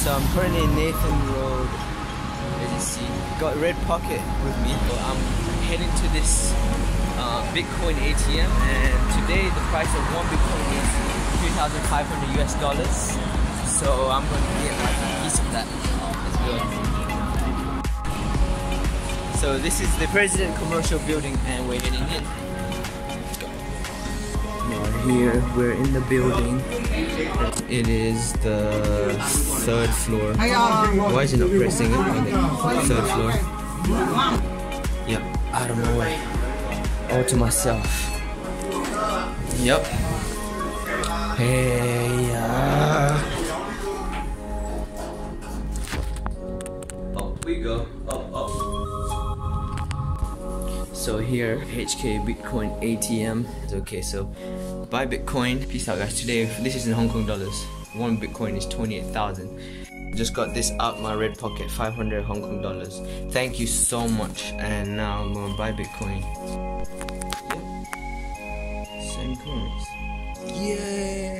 So I'm currently in Nathan Road, as you see. Got a red pocket with me, but I'm heading to this Bitcoin ATM, and today the price of one Bitcoin is $3,500 US. So I'm going to get a piece of that as well. So this is the President Commercial Building, and we're heading in. Here we're in the building. It is the third floor. Why is it not pressing it on the third floor? Yep, out of my way. All to myself. Yep. Hey. Up we go. Up, up. So here, HK Bitcoin ATM. Okay, so buy Bitcoin. Peace out, guys. Today, this is in Hong Kong dollars. One Bitcoin is 28,000. Just got this out my red pocket, 500 Hong Kong dollars. Thank you so much. And now I'm gonna buy Bitcoin. Yep. Same coins. Yay!